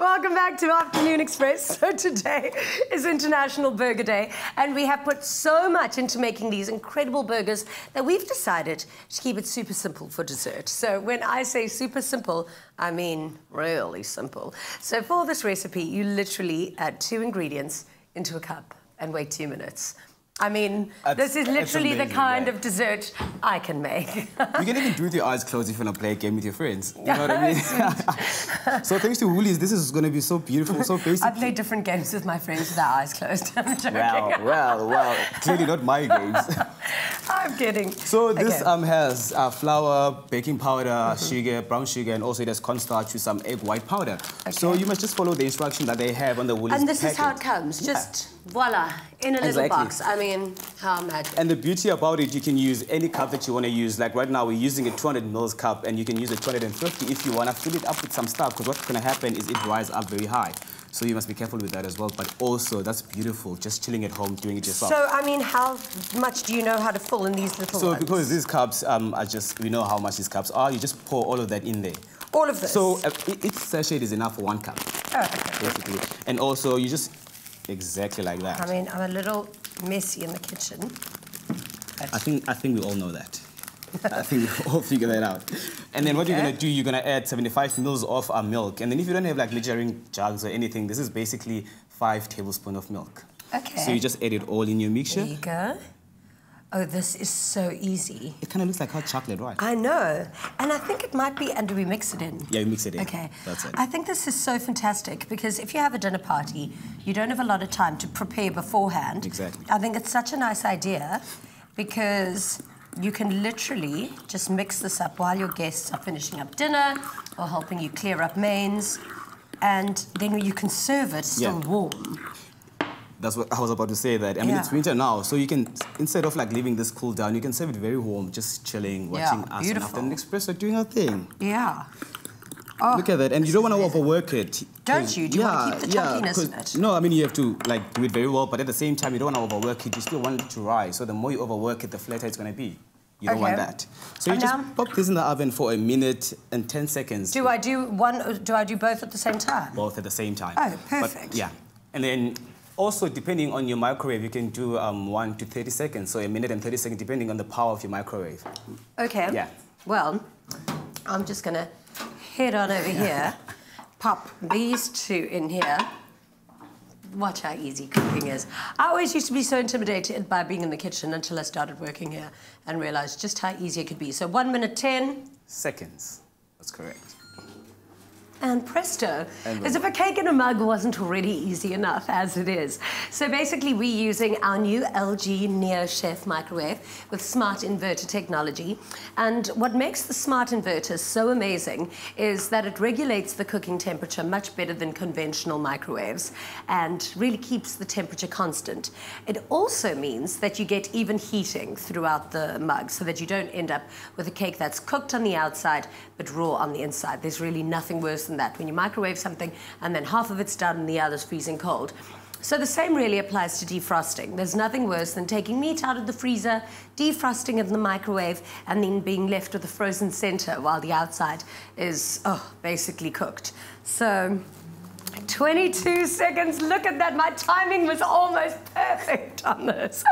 Welcome back to Afternoon Express. So today is International Burger Day, and we have put so much into making these incredible burgers that we've decided to keep it super simple for dessert. So when I say super simple, I mean really simple. So for this recipe, you literally add 2 ingredients into a cup and wait 2 minutes. I mean, this is literally the kind of dessert I can make. You can even do it with your eyes closed if you want to play a game with your friends. You know what I mean? So thanks to Woolies, this is going to be so beautiful, so basic. I play different games with my friends with our eyes closed. I'm joking. Well. Clearly not my games. I'm kidding. So this has flour, baking powder, sugar, brown sugar, and also it has cornstarch with some egg white powder. Okay. So you must just follow the instruction that they have on the Woolies packet. And this is how it comes. Just voila, in a little box. I mean, how magic. And the beauty about it, you can use any cup that you want to use. Like right now, we're using a 200 ml cup, and you can use a 250 if you want to fill it up with some stuff, because what's going to happen is it rises up very high. So you must be careful with that as well. But also, that's beautiful, just chilling at home, doing it yourself. So, I mean, how much do you know how to fill in these little ones? So because these cups are just, we know how much these cups are, you just pour all of that in there. All of this? So each sachet is enough for 1 cup, basically. And also, you just, exactly like that. I mean, I'm a little messy in the kitchen. I think we all know that. I think we all figure that out. And then what you're going to do, you're going to add 75 mils of our milk. And then if you don't have like measuring jugs or anything, this is basically 5 tablespoons of milk. Okay. So you just add it all in your mixture. There you go. Oh, this is so easy. It kind of looks like hot chocolate, right? I know. And I think it might be, and do we mix it in? Yeah, we mix it in. Okay. That's it. I think this is so fantastic because if you have a dinner party, you don't have a lot of time to prepare beforehand. Exactly. I think it's such a nice idea because you can literally just mix this up while your guests are finishing up dinner or helping you clear up mains, and then you can serve it still warm. That's what I was about to say, that. I mean, it's winter now, so you can, instead of like leaving this cool down, you can serve it very warm, just chilling, watching us and Afternoon Express are doing our thing. Yeah. Oh, look at that, and you don't want to overwork it. Don't you? Do you want to keep the chunkiness in it? No, I mean, you have to like do it very well, but at the same time, you don't want to overwork it. You still want it to rise, so the more you overwork it, the flatter it's going to be. You don't want that. So you just pop this in the oven for 1 minute and 10 seconds. Do I do one? Do I do both at the same time? Both at the same time. Oh, perfect. But, yeah, and then. Also, depending on your microwave, you can do 1 to 30 seconds, so 1 minute and 30 seconds, depending on the power of your microwave. Okay. Yeah. Well, I'm just going to head on over here, pop these 2 in here. Watch how easy cooking is. I always used to be so intimidated by being in the kitchen until I started working here and realized just how easy it could be. So 1 minute, 10 seconds. That's correct. And presto, as if a cake in a mug wasn't already easy enough as it is. So basically we're using our new LG NeoChef microwave with Smart Inverter Technology. And what makes the Smart Inverter so amazing is that it regulates the cooking temperature much better than conventional microwaves and really keeps the temperature constant. It also means that you get even heating throughout the mug so that you don't end up with a cake that's cooked on the outside but raw on the inside. There's really nothing worse than that when you microwave something and then half of it's done and the other's freezing cold. So the same really applies to defrosting. There's nothing worse than taking meat out of the freezer, defrosting it in the microwave, and then being left with a frozen center while the outside is basically cooked. So 22 seconds, look at that. My timing was almost perfect on this.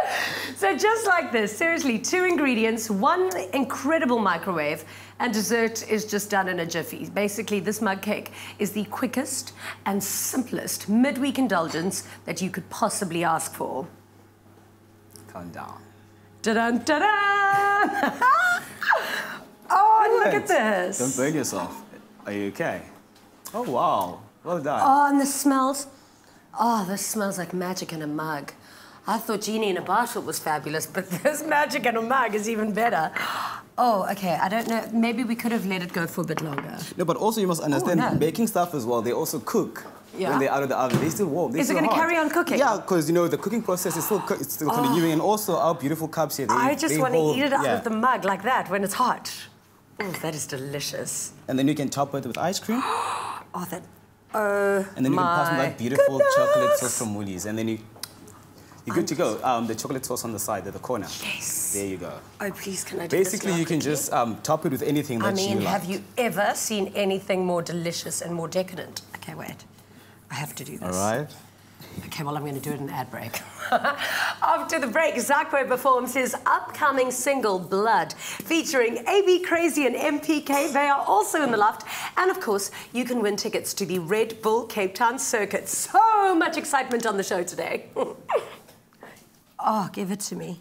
So just like this, seriously, 2 ingredients, 1 incredible microwave, and dessert is just done in a jiffy. Basically, this mug cake is the quickest and simplest midweek indulgence that you could possibly ask for. Calm down. Da-dun, da-dun! Oh, look at this. Don't burn yourself. Are you okay? Oh, wow. Well done. Oh, and the smells. Oh, this smells like magic in a mug. I thought Jeannie in a Bottle was fabulous, but this magic in a mug is even better. Oh, okay, I don't know. Maybe we could have let it go for a bit longer. No, but also you must understand baking stuff as well. They also cook when they're out of the oven. They're still warm. They're still hot. Is it going to carry on cooking? Yeah, because, you know, the cooking process is still, it's still continuing. And also our beautiful cups here. I just want to eat it out of the mug like that when it's hot. Oh, that is delicious. And then you can top it with ice cream. Oh, that... Oh, and then you can pass them that beautiful chocolate sauce from Woolies, and then you're good to go. The chocolate sauce on the side, at the corner. Yes. There you go. Oh, please, can I do this? Basically, you can just top it with anything that you like. I mean, have you ever seen anything more delicious and more decadent? Okay, wait. I have to do this. All right. Okay, well, I'm going to do it in ad break. After the break, Zakwe performs his upcoming single, Blood, featuring AB Crazy and MPK. They are also in the loft. And, of course, you can win tickets to the Red Bull Cape Town Circuit. So much excitement on the show today. Oh, give it to me.